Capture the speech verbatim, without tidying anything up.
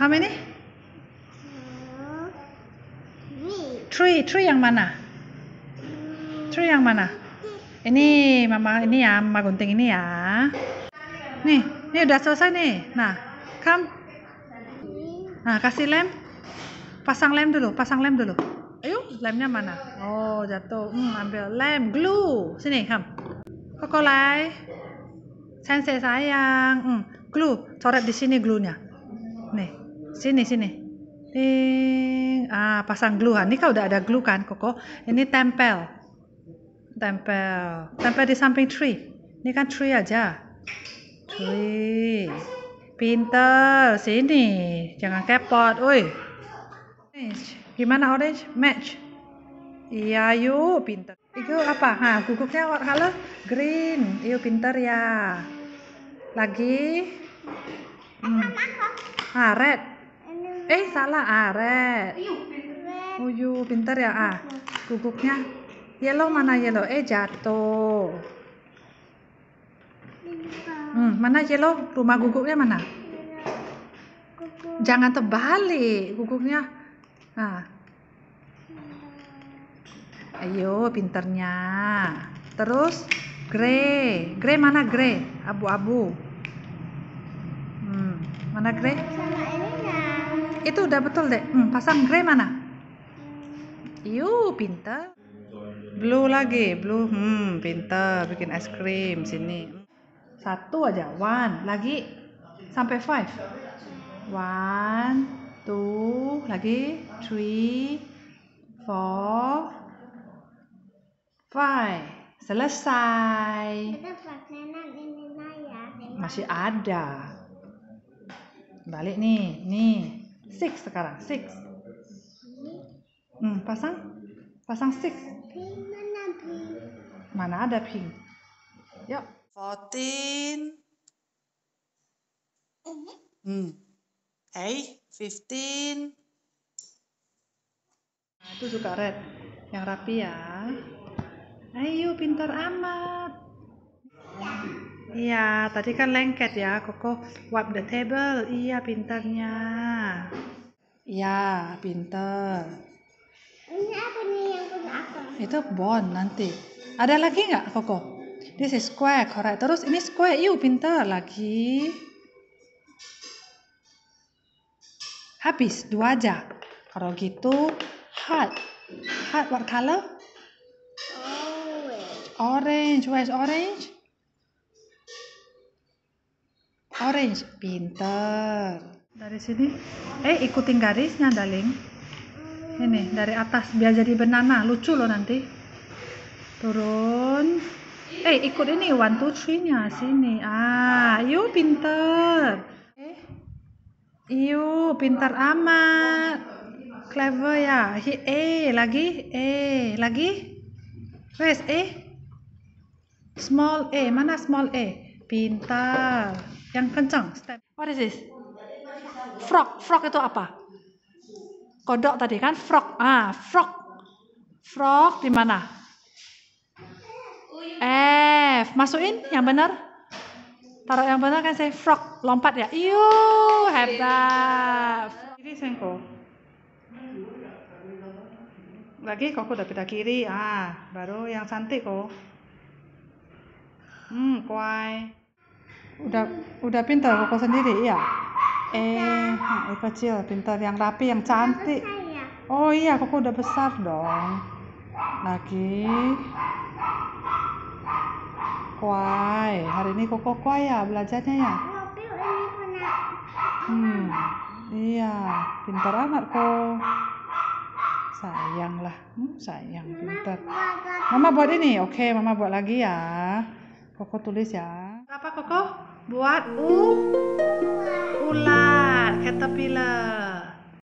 How many? Tree, tree yang mana? Tree yang mana? Ini mama, ini ya, mama gunting ini ya. Nih, ini udah selesai nih. Nah, come. Nah, kasih lem. Pasang lem dulu, pasang lem dulu. Ayo, lemnya mana? Oh, jatuh. Hmm, ambil lem, glue. Sini, come. Kokolai. Sensei sayang. Hmm, glue. Coret di sini glue-nya. Nih, sini, sini. Ting. Ah, pasang glue. Ini kan udah ada glue kan, Koko. Ini tempel. Tempel. Tempel di samping tree. Ini kan tree aja. Wih, pinter, sini, jangan kepot, woi. Gimana orange? Match. Iya yuk, pinter. Itu apa? Nah, guguknya color green. Yuk pinter ya. Lagi. Hmm. Ah, red. Eh salah, ah red. Oh yuk, pinter ya. Ah, guguknya yellow mana yellow? Eh jatuh. Hmm, mana yellow? Rumah guguknya mana? Guguk. Jangan terbalik guguknya. Nah. Ayo pinternya. Terus grey. Grey mana grey? Abu-abu. Hmm, mana grey? Itu udah betul deh. Hmm, pasang grey mana? Yuk, pinter. Blue lagi, blue. Hmm, pinter bikin es krim sini. Satu aja, one, lagi sampai five. One, two, lagi three, four, five. Selesai. Masih ada. Balik nih, nih. Six sekarang, six. Hmm, pasang, pasang six. Mana ada pink? Yuk. Fourteen, hmm, eight, fifteen. Nah, itu suka red, yang rapi ya. Ayo, pintar amat. Iya, tadi kan lengket ya, Koko. Wipe the table, iya pintarnya. Iya, pintar. Ini apa nih yang punya aku? Itu bond nanti. Ada lagi nggak, Koko? This is square, correct. Terus ini square, yuk pintar lagi. Habis, dua aja. Kalau gitu, heart. Heart what color? Orange. Orange, where's orange? Orange, pintar. Dari sini, eh ikutin garisnya, darling. Ini, dari atas, biar jadi banana. Lucu loh nanti. Turun. Eh, ikut ini one two three nya sini. Ah, yuk pinter. Eh, yuk pinter amat. Clever ya. Eh, lagi, eh, lagi. Wes, eh. Small e, mana small e? Pintar. Yang kencang. Step. What is this? Frog, frog itu apa? Kodok tadi kan frog. Ah, frog. Frog di mana? F, masukin yang benar, taruh yang benar kan saya frog, lompat ya, yuh hebat. Kiri sengko, lagi kok udah pindah kiri, ah baru yang cantik kok, hmm kuai, udah udah pintar kok sendiri ya, eh kecil pintar yang rapi yang cantik, oh iya kok udah besar dong, lagi. Kuai, hari ini Koko kuai ya belajarnya ya. Hmm, iya, pintar amat kok. Sayang lah, hmm, sayang pintar. Mama buat ini, oke, Mama buat lagi ya. Koko tulis ya. Apa Koko? Buat u, ular, caterpillar.